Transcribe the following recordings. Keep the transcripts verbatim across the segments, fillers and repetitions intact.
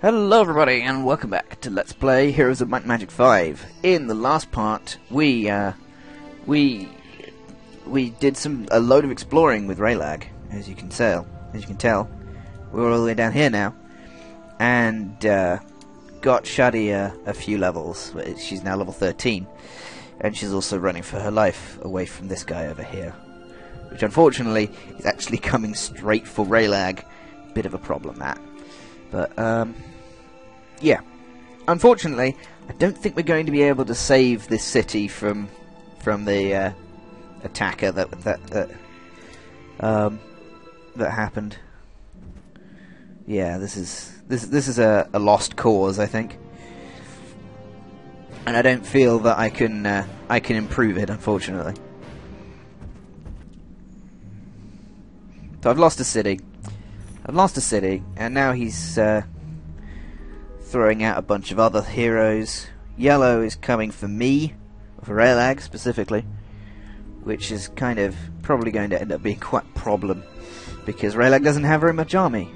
Hello everybody, and welcome back to Let's Play Heroes of Might and Magic five. In the last part, we, uh, we, we did some, a load of exploring with Raelag, as you can tell, as you can tell. We're all the way down here now, and, uh, got Shadya a few levels. She's now level thirteen, and she's also running for her life away from this guy over here, which unfortunately is actually coming straight for Raelag. Bit of a problem, that. But, um, yeah. Unfortunately, I don't think we're going to be able to save this city from from the uh, attacker that that that um, that happened. Yeah, this is this this is a, a lost cause, I think. And I don't feel that I can uh, I can improve it, unfortunately. So I've lost a city. I've lost a city, and now he's uh, throwing out a bunch of other heroes. Yellow is coming for me, for Raelag specifically, which is kind of probably going to end up being quite a problem, because Raelag doesn't have very much army.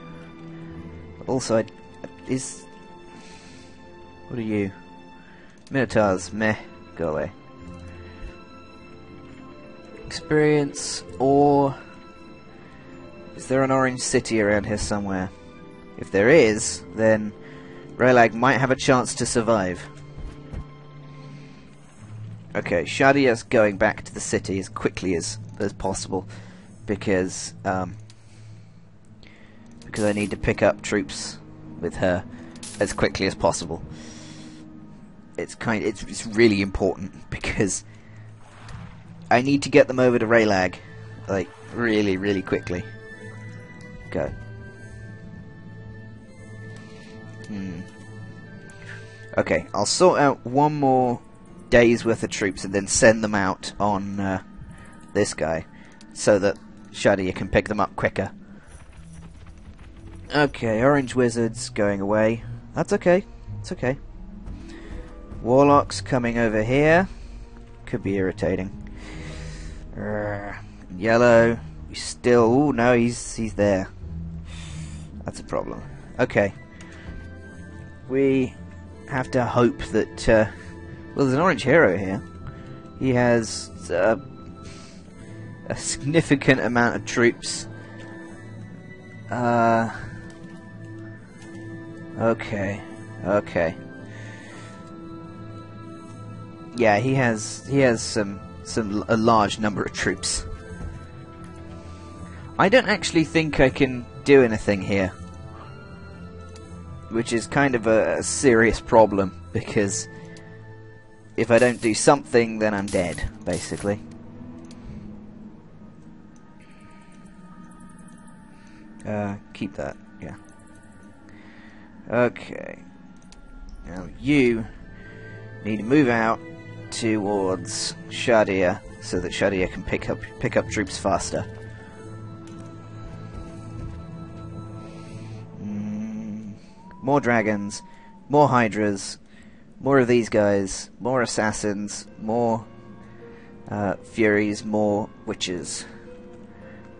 Also, I, is... what are you? Minotaurs, meh, go away. Experience, or... is there an orange city around here somewhere? If there is, then Raelag might have a chance to survive. Okay, Shadya's going back to the city as quickly as, as possible, because um, because I need to pick up troops with her as quickly as possible. It's kind it's it's really important, because I need to get them over to Raelag, like really really quickly. Go. Hmm. Okay, I'll sort out one more day's worth of troops and then send them out on uh, this guy, so that Shadya can pick them up quicker. Okay, Orange Wizard's going away. That's okay. It's okay. Warlock's coming over here. Could be irritating. Uh, yellow. We still. Oh no, he's he's there. That's a problem. Okay. We have to hope that... Uh, well, there's an orange hero here. He has uh, a significant amount of troops. Uh, okay. Okay. Yeah, he has he has some some a large number of troops. I don't actually think I can do anything here, which is kind of a, a serious problem, because if I don't do something, then I'm dead, basically. Uh, keep that, yeah. Okay. Now you need to move out towards Shadya, so that Shadya can pick up pick up troops faster. More dragons, more hydras, more of these guys, more assassins, more uh, furies, more witches.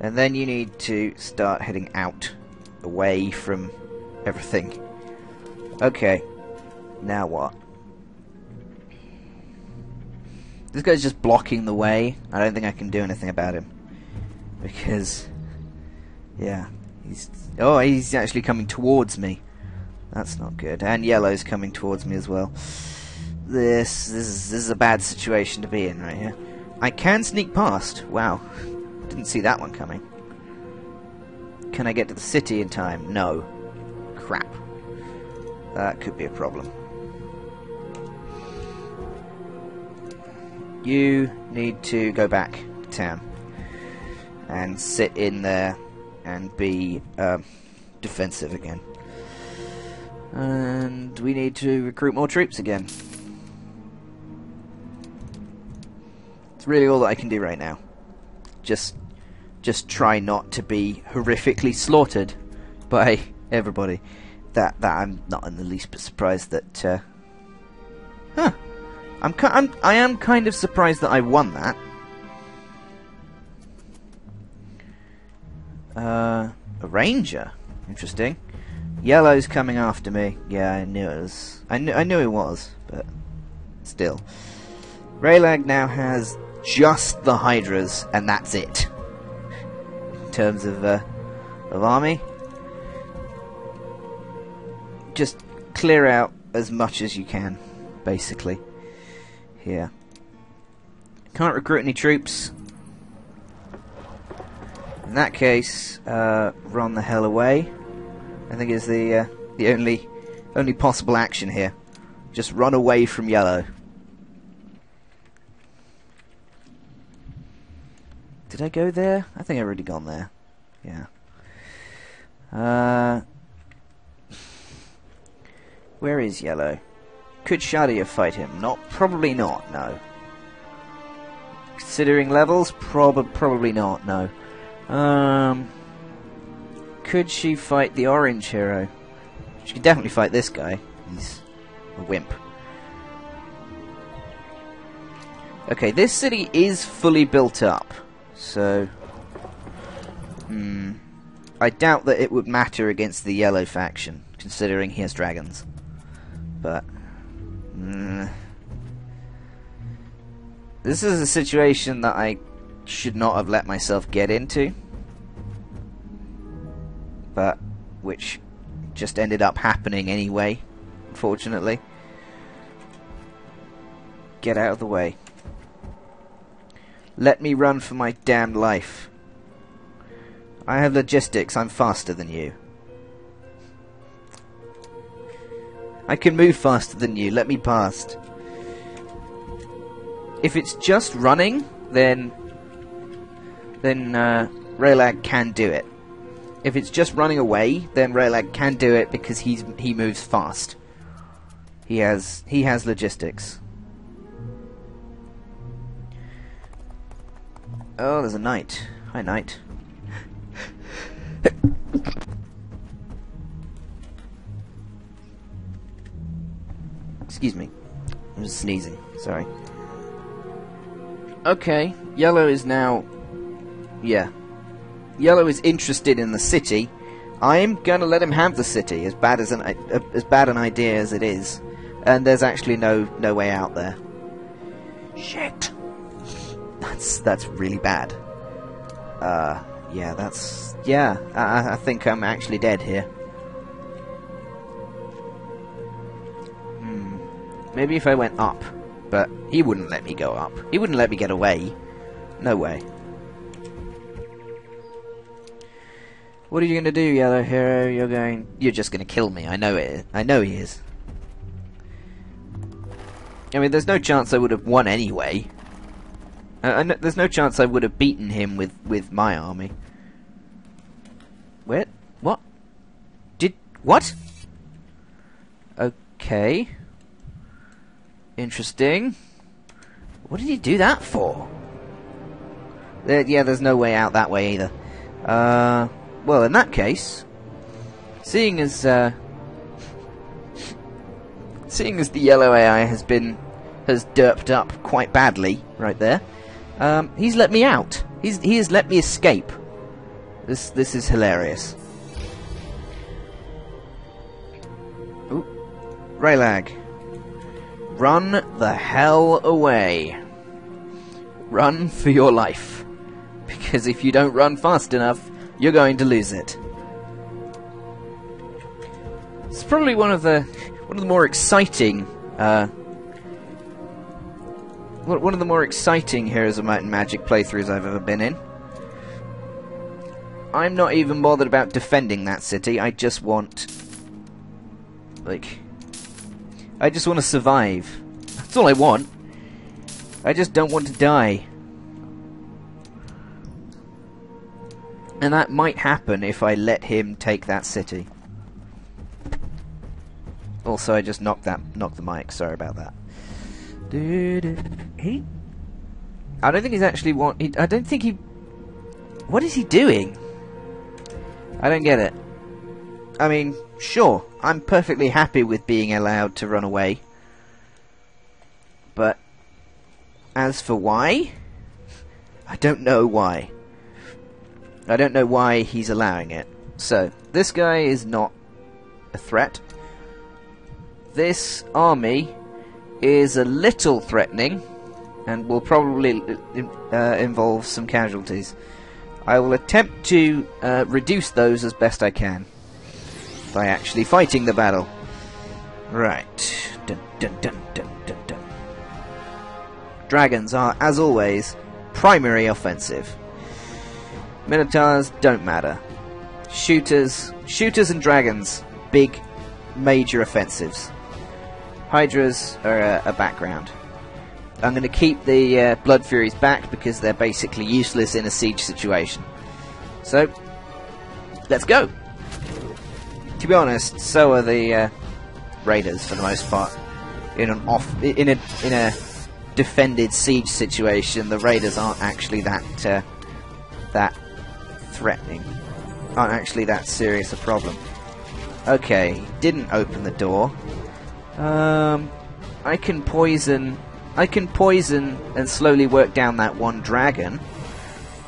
And then you need to start heading out, away from everything. Okay, now what? This guy's just blocking the way. I don't think I can do anything about him, because, yeah, he's... oh, he's actually coming towards me. That's not good. And yellow's coming towards me as well. This, this is this is a bad situation to be in right here. I can sneak past. Wow, didn't see that one coming. Can I get to the city in time? No. Crap. That could be a problem. You need to go back to town and sit in there and be um, defensive again. And we need to recruit more troops again. It's really all that I can do right now. Just just try not to be horrifically slaughtered by everybody. That that I'm not in the least bit surprised that uh Huh. I'm ki I'm I am kind of surprised that I won that. Uh a ranger. Interesting. Yellow's coming after me. Yeah, I knew it was. I knew, I knew it was, but still. Raelag now has just the Hydras, and that's it. In terms of uh, of army, just clear out as much as you can, basically. Here, can't recruit any troops. In that case, uh, run the hell away. I think is the uh, the only only possible action here. Just run away from Yellow. Did I go there? I think I've already gone there. Yeah. Uh, where is Yellow? Could Shadya fight him? Not probably not. No. Considering levels, prob probably not. No. Um, could she fight the orange hero? She could definitely fight this guy. He's a wimp. Okay, this city is fully built up. So, hmm, I doubt that it would matter against the yellow faction, considering he has dragons. But, hmm, this is a situation that I should not have let myself get into, but which just ended up happening anyway, unfortunately. Get out of the way. Let me run for my damn life. I have logistics, I'm faster than you. I can move faster than you, let me past. If it's just running, then then uh, Raelag can do it. If it's just running away, then Raelag can do it because he's he moves fast. He has he has logistics. Oh, there's a knight. Hi, knight. Excuse me. I'm just sneezing. Sorry. Okay. Yellow is now... Yeah. Yellow is interested in the city. I'm gonna let him have the city, as bad as an uh, as bad an idea as it is. And there's actually no no way out there. Shit. That's that's really bad. Uh, yeah, that's yeah. I, I think I'm actually dead here. Hmm. Maybe if I went up, but he wouldn't let me go up. He wouldn't let me get away. No way. What are you gonna do, Yellow Hero? You're going. You're just gonna kill me. I know it. I know he is. I mean, there's no chance I would have won anyway. Uh, no, there's no chance I would have beaten him with, with my army. Where? What? Did... What? Okay. Interesting. What did he do that for? There, yeah, there's no way out that way either. Uh, well, in that case... Seeing as... Uh, seeing as the yellow A I has been... has derped up quite badly right there... Um, he's let me out. He's he has let me escape. This this is hilarious. Ooh. Raelag. Run the hell away. Run for your life. Because if you don't run fast enough, you're going to lose it. It's probably one of the one of the more exciting uh One of the more exciting Heroes of Might and Magic playthroughs I've ever been in. I'm not even bothered about defending that city. I just want... Like... I just want to survive. That's all I want. I just don't want to die. And that might happen if I let him take that city. Also, I just knocked that, knocked the mic. Sorry about that. He? I don't think he's actually want. He, I don't think he. What is he doing? I don't get it. I mean, sure, I'm perfectly happy with being allowed to run away, but as for why, I don't know why. I don't know why he's allowing it. So this guy is not a threat. This army is a little threatening and will probably uh, involve some casualties. I will attempt to uh, reduce those as best I can by actually fighting the battle. Right. Dun, dun, dun, dun, dun, dun. Dragons are, as always, primary offensive. Minotaurs don't matter. Shooters, shooters and dragons, big, major offensives. Hydras are a, a background. I'm going to keep the uh, Blood Furies back because they're basically useless in a siege situation. So, let's go! To be honest, so are the uh, Raiders for the most part. In an off, in a in a defended siege situation, the Raiders aren't actually that uh, that threatening. Aren't actually that serious a problem. Okay, didn't open the door. Um, I can poison. I can poison and slowly work down that one dragon,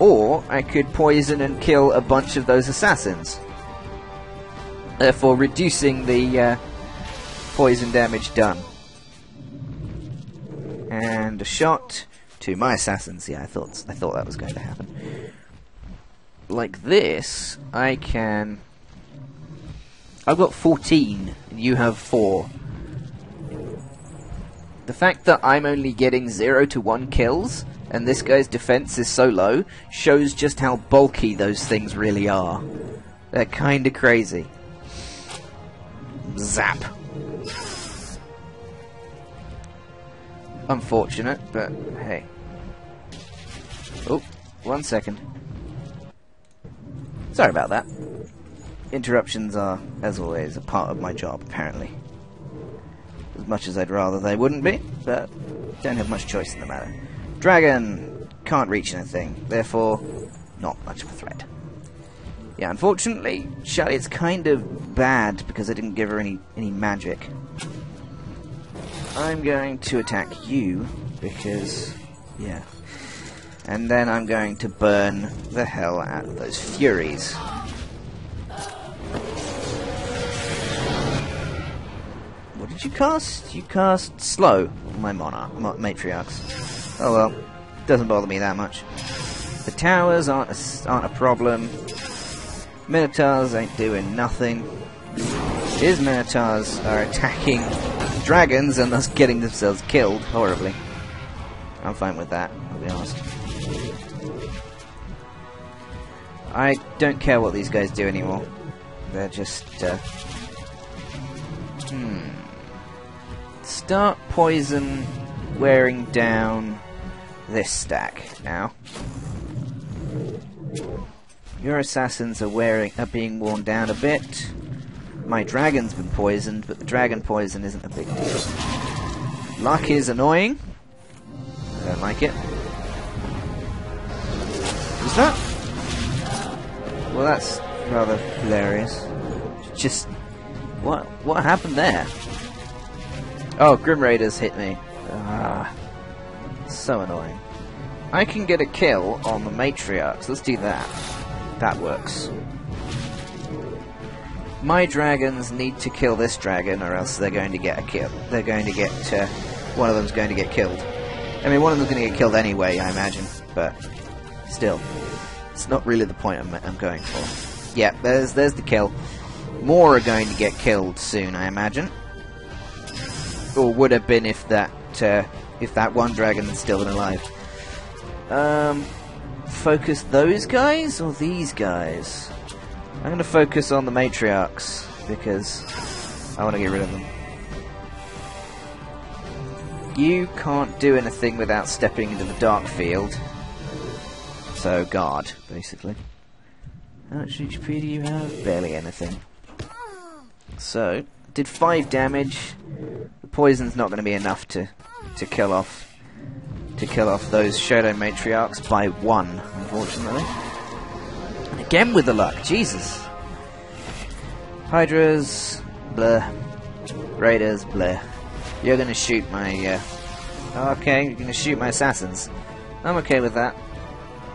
or I could poison and kill a bunch of those assassins, therefore reducing the uh, poison damage done. And a shot to my assassins. Yeah, I thought I thought that was going to happen. Like this, I can. I've got fourteen, and you have four. The fact that I'm only getting zero to one kills, and this guy's defense is so low, shows just how bulky those things really are. They're kinda crazy. Zap. Unfortunate, but hey. Oh, one second. Sorry about that. Interruptions are, as always, a part of my job, apparently. As much as I'd rather they wouldn't be, but don't have much choice in the matter. Dragon can't reach anything, therefore not much of a threat. Yeah, unfortunately, Shadya's kind of bad because I didn't give her any any magic. I'm going to attack you because yeah, and then I'm going to burn the hell out of those furies. What did you cast? You cast slow, my monarch, matriarchs. Oh well, doesn't bother me that much. The towers aren't a, aren't a problem. Minotaurs ain't doing nothing. His minotaurs are attacking dragons and thus getting themselves killed horribly. I'm fine with that, I'll be honest. I don't care what these guys do anymore. They're just. Uh, hmm. Start poison wearing down this stack now. Your assassins are wearing are being worn down a bit. My dragon's been poisoned, but the dragon poison isn't a big deal. Luck is annoying. I don't like it. Who's that? Well, that's rather hilarious. Just what what happened there? Oh, Grim Raiders hit me. Ah, so annoying. I can get a kill on the matriarchs. Let's do that. That works. My dragons need to kill this dragon, or else they're going to get a kill. They're going to get uh, one of them's going to get killed. I mean, one of them's going to get killed anyway, I imagine. But still, it's not really the point I'm, I'm going for. Yeah, there's there's the kill. More are going to get killed soon, I imagine. Or would have been if that uh, if that one dragon had still been alive. Um, focus those guys or these guys? I'm going to focus on the matriarchs because I want to get rid of them. You can't do anything without stepping into the dark field. So guard, basically. How much H P do you have? Barely anything. So did five damage. The poison's not going to be enough to to kill off to kill off those shadow matriarchs by one, unfortunately. And again with the luck, Jesus. Hydras, bleh. Raiders, bleh. You're going to shoot my. Uh, okay, you're going to shoot my assassins. I'm okay with that.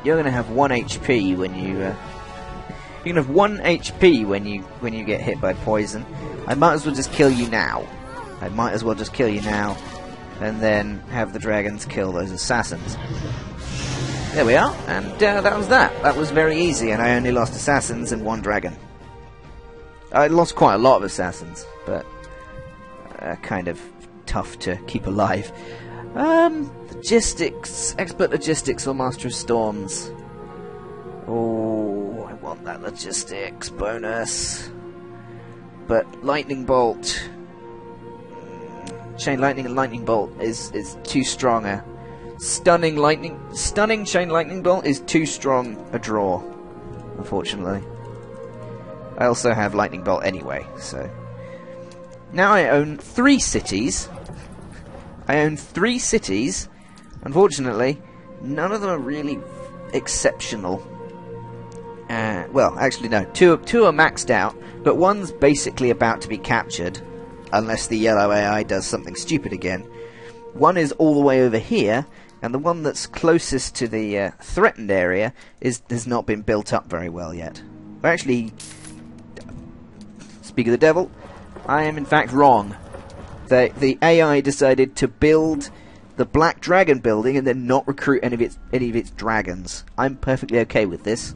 You're going to have one H P when you. Uh, you're going to have one H P when you when you get hit by poison. I might as well just kill you now. I might as well just kill you now, and then have the dragons kill those assassins. There we are, and uh, that was that. That was very easy, and I only lost assassins and one dragon. I lost quite a lot of assassins, but uh, kind of tough to keep alive. Um, logistics, expert logistics or master of storms. Oh, I want that logistics bonus. But lightning bolt, chain lightning and lightning bolt is is too strong a stunning lightning. Stunning chain lightning bolt is too strong a draw, unfortunately. I also have lightning bolt anyway, so now I own three cities. I own three cities. Unfortunately, none of them are really exceptional. Uh, well, actually, no. Two, two are maxed out, but one's basically about to be captured, unless the yellow A I does something stupid again. One is all the way over here, and the one that's closest to the uh, threatened area is has not been built up very well yet. Well, actually, speak of the devil, I am in fact wrong. The, the A I decided to build the Black Dragon building and then not recruit any of its any of its dragons. I'm perfectly okay with this.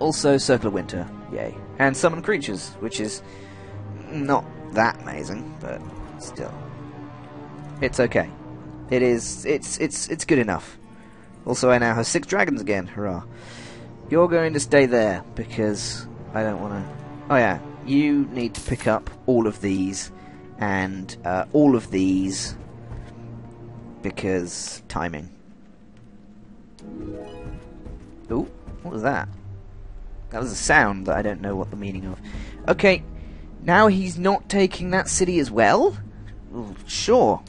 Also, Circle of Winter, yay, and summon creatures, which is not that amazing, but still, it's okay. It is. It's it's it's good enough. Also, I now have six dragons again. Hurrah! You're going to stay there because I don't want to. Oh yeah. You need to pick up all of these and uh, all of these because timing. Ooh, what was that? That was a sound that I don't know what the meaning of. Okay, now he's not taking that city as well? Well, sure.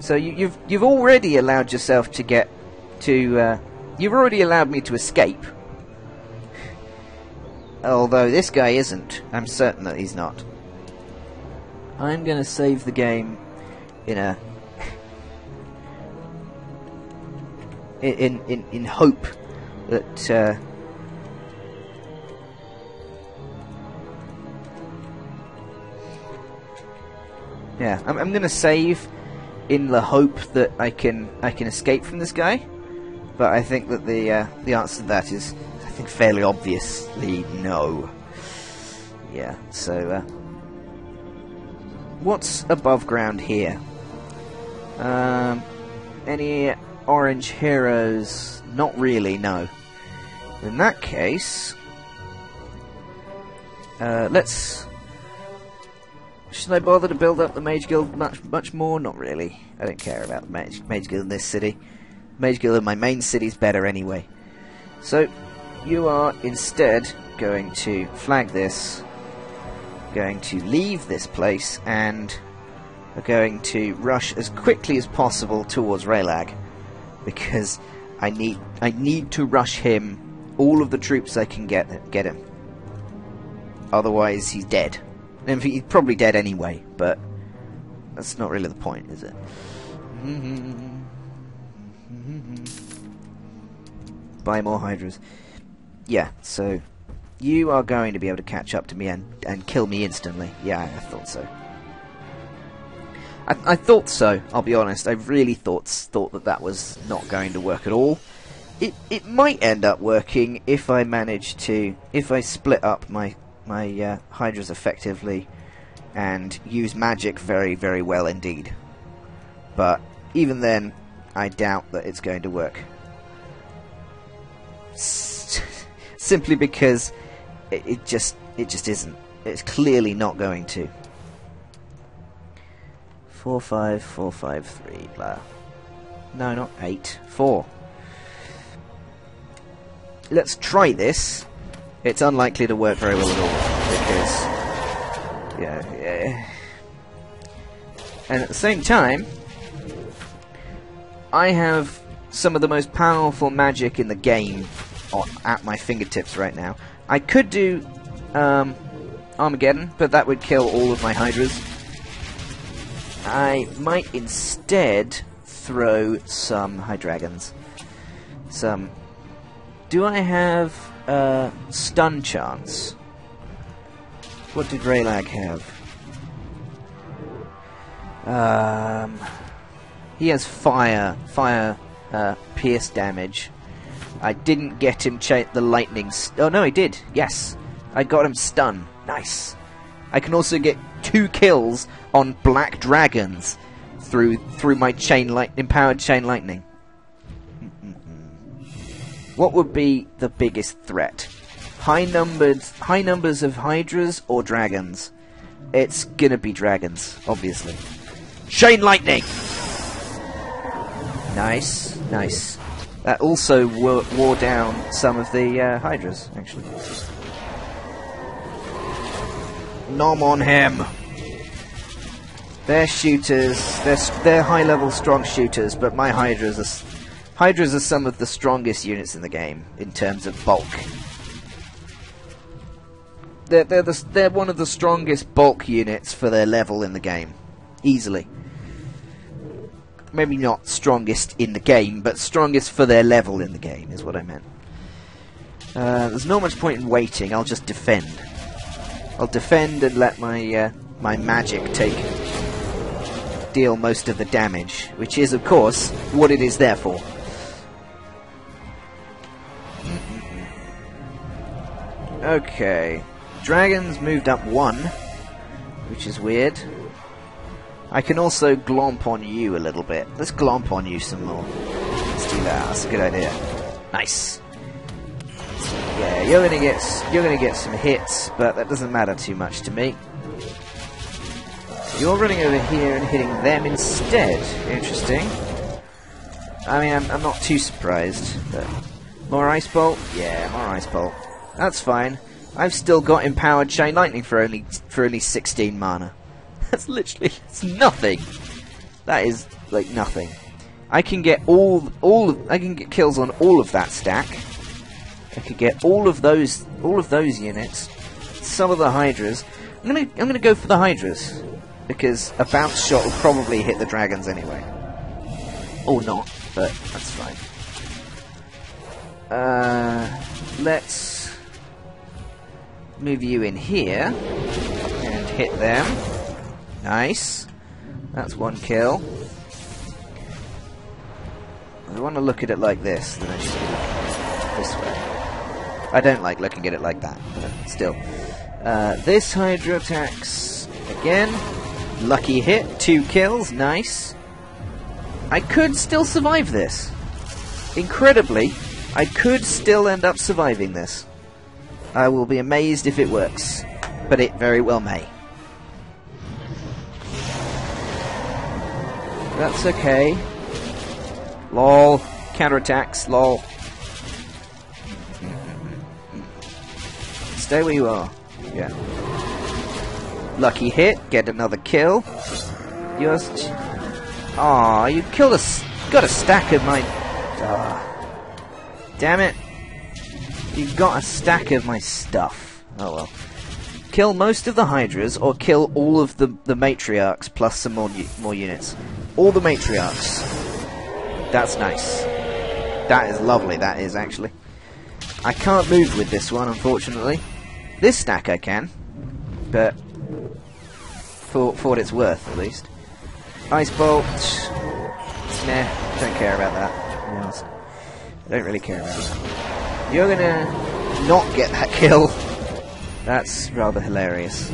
So you, you've you've already allowed yourself to get to. Uh, you've already allowed me to escape. Although this guy isn't. I'm certain that he's not. I'm going to save the game in a in in in hope that uh, yeah, I'm I'm going to save in the hope that I can I can escape from this guy. But I think that the uh, the answer to that is, I think, fairly obviously no. Yeah, so uh, what's above ground here? Um, any orange heroes? Not really, no. In that case, uh, let's. Should I bother to build up the Mage Guild much much more? Not really. I don't care about the Mage Mage Guild in this city. Mage Guild in my main city's better anyway. So. You are instead going to flag this, going to leave this place, and are going to rush as quickly as possible towards Raelag, because I need I need to rush him all of the troops I can get get him. Otherwise, he's dead. And he's probably dead anyway, but that's not really the point, is it? Mm-hmm. Mm-hmm. Buy more hydras. Yeah, so you are going to be able to catch up to me and, and kill me instantly. Yeah, I thought so. I, I thought so, I'll be honest. I really thought thought that that was not going to work at all. It it might end up working if I manage to... If I split up my, my uh, hydras effectively and use magic very, very well indeed. But even then, I doubt that it's going to work. So simply because it, it just it just isn't. It's clearly not going to. Four five four five three blah. No, not eight four. Let's try this. It's unlikely to work very well at all because yeah, yeah. And at the same time, I have some of the most powerful magic in the game at my fingertips right now. I could do um, Armageddon, but that would kill all of my hydras. I might instead throw some hydragons. Some. Do I have uh, stun chance? What did Raelag have? Um, he has fire, fire, uh, pierce damage. I didn't get him cha- the lightning. St oh no, I did. Yes, I got him stun. Nice. I can also get two kills on black dragons through through my chain light empowered chain lightning. What would be the biggest threat? High numbers, high numbers of hydras or dragons? It's gonna be dragons, obviously. Chain lightning. Nice, nice. That also wore, wore down some of the uh, hydras, actually. Nom on him. They're shooters. They're they're high-level strong shooters, but my hydras are. Hydras are some of the strongest units in the game, in terms of bulk. They're, they're, the, they're one of the strongest bulk units for their level in the game. Easily. Maybe not strongest in the game, but strongest for their level in the game, is what I meant. Uh, there's not much point in waiting, I'll just defend. I'll defend and let my, uh, my magic take... deal most of the damage, which is, of course, what it is there for. Okay, dragons moved up one, which is weird. I can also glomp on you a little bit. Let's glomp on you some more. Let's do that. That's a good idea. Nice. Yeah, you're gonna get you're gonna get some hits, but that doesn't matter too much to me. You're running over here and hitting them instead. Interesting. I mean, I'm, I'm not too surprised. But more ice bolt? Yeah, more ice bolt. That's fine. I've still got empowered chain lightning for only for only sixteen mana. That's literally it's nothing. That is like nothing. I can get all all of, I can get kills on all of that stack. I could get all of those all of those units. Some of the hydras. I'm gonna I'm gonna go for the hydras. Because a bounce shot will probably hit the dragons anyway. Or not, but that's fine. Uh, let's move you in here. And hit them. Nice. That's one kill. I want to look at it like this. Then I should look this way. I don't like looking at it like that, but still. Uh, this Hydra attacks again. Lucky hit, two kills, nice. I could still survive this. Incredibly, I could still end up surviving this. I will be amazed if it works, but it very well may. That's okay. Lol, counterattacks, lol. Stay where you are. Yeah. Lucky hit, get another kill. Yours. Aw, you killed a. Got a stack of my. Ah. Damn it. You got a stack of my stuff. Oh well. Kill most of the Hydras or kill all of the, the Matriarchs plus some more, more units. All the Matriarchs. That's nice. That is lovely, that is actually. I can't move with this one, unfortunately. This stack I can. But. For, for what it's worth, at least. Ice bolt. Nah, don't care about that. I don't really care about that. You're gonna not get that kill. That's rather hilarious.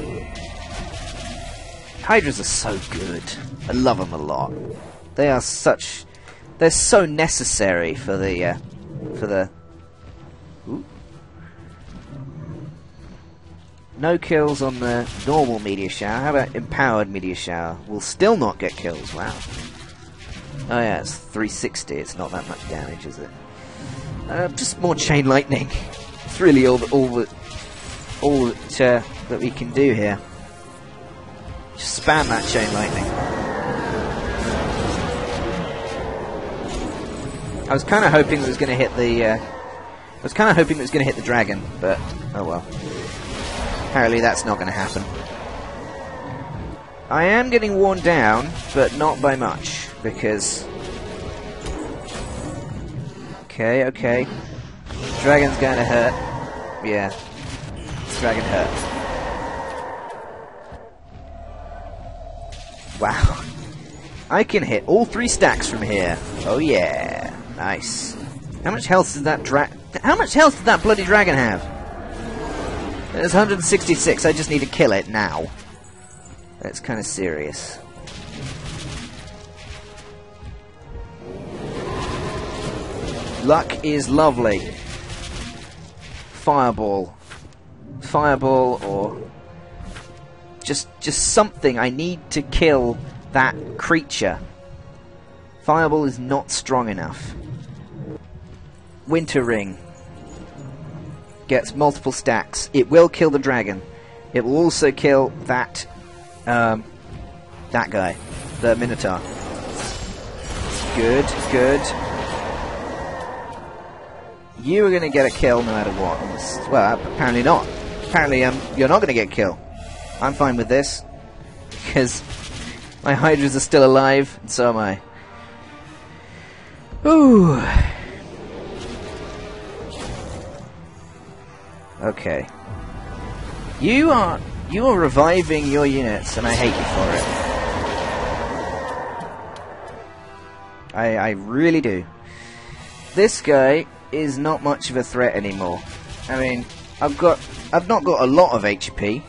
Hydras are so good. I love them a lot. They are such. They're so necessary for the. Uh, for the. Ooh. No kills on the normal Meteor Shower. How about Empowered Meteor Shower? We'll still not get kills, wow. Oh yeah, it's three sixty, it's not that much damage, is it? Uh, just more Chain Lightning. It's really all, the, all, the, all that, uh, that we can do here. Just spam that Chain Lightning. I was kind of hoping that it was going to hit the... Uh, I was kind of hoping that it was going to hit the dragon, but oh well. Apparently that's not going to happen. I am getting worn down, but not by much, because... Okay, okay. Dragon's going to hurt. Yeah. Dragon hurt. Wow. I can hit all three stacks from here. Oh yeah. Nice. How much health does that dra- How much health did that bloody dragon have? There's one hundred sixty-six. I just need to kill it now. That's kind of serious. Luck is lovely. Fireball. Fireball or... Just, just something. I need to kill that creature. Fireball is not strong enough. Winter Ring. Gets multiple stacks. It will kill the dragon. It will also kill that... Um, that guy. The Minotaur. Good, good. You are going to get a kill no matter what. Well, apparently not. Apparently um, you're not going to get a kill. I'm fine with this. Because my Hydras are still alive, and so am I. Ooh. Okay. You are... You are reviving your units, and I hate you for it. I, I really do. This guy is not much of a threat anymore. I mean, I've got... I've not got a lot of H P,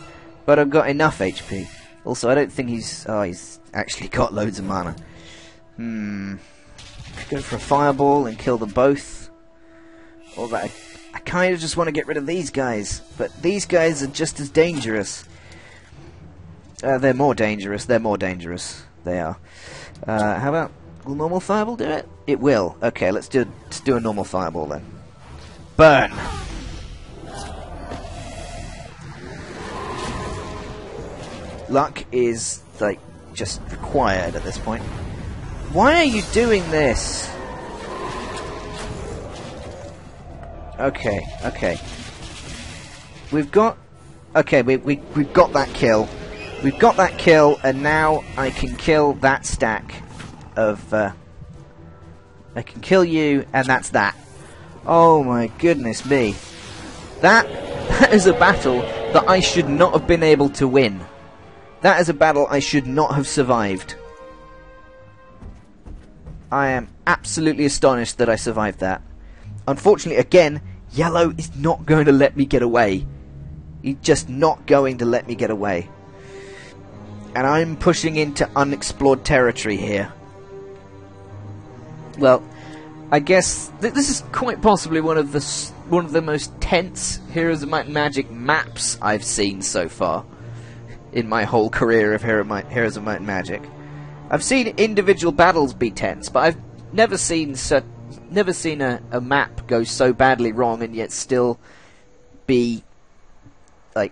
but I've got enough H P. Also, I don't think he's... Oh, he's actually got loads of mana. Hmm. Could go for a fireball and kill them both. Or that... I kind of just want to get rid of these guys, but these guys are just as dangerous. Uh, they're more dangerous. They're more dangerous. They are. Uh, how about... Will normal fireball do it? It will. Okay, let's do, let's do a normal fireball then. Burn! Luck is, like, just required at this point. Why are you doing this? Okay, okay. We've got... Okay, we, we, we've got that kill. We've got that kill, and now I can kill that stack of... Uh, I can kill you, and that's that. Oh my goodness me. That, that is a battle that I should not have been able to win. That is a battle I should not have survived. I am absolutely astonished that I survived that. Unfortunately, again, Yellow is not going to let me get away. He's just not going to let me get away. And I'm pushing into unexplored territory here. Well, I guess th this is quite possibly one of the s one of the most tense Heroes of Might and Magic maps I've seen so far in my whole career of Hero Might Heroes of Might and Magic. I've seen individual battles be tense, but I've never seen such... Never seen a, a map go so badly wrong and yet still be like,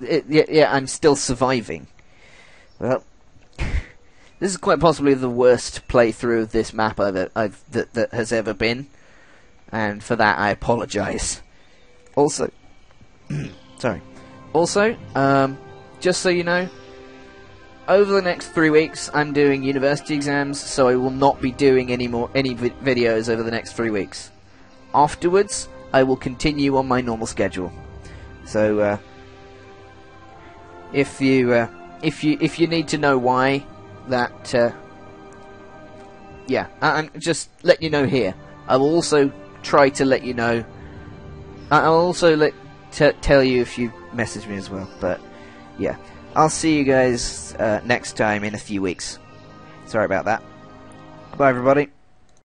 it, yeah, yeah, I'm still surviving. Well, this is quite possibly the worst playthrough of this map I've, I've that that has ever been, and for that I apologise. Also, sorry. Also, um, just so you know, over the next three weeks, I'm doing university exams, so I will not be doing any more any vi videos over the next three weeks. Afterwards, I will continue on my normal schedule. So, uh, if you uh, if you if you need to know why, that uh, yeah, I I'm just let you know here. I will also try to let you know. I'll also let t tell you if you message me as well. But yeah. I'll see you guys uh, next time in a few weeks. Sorry about that. Bye, everybody.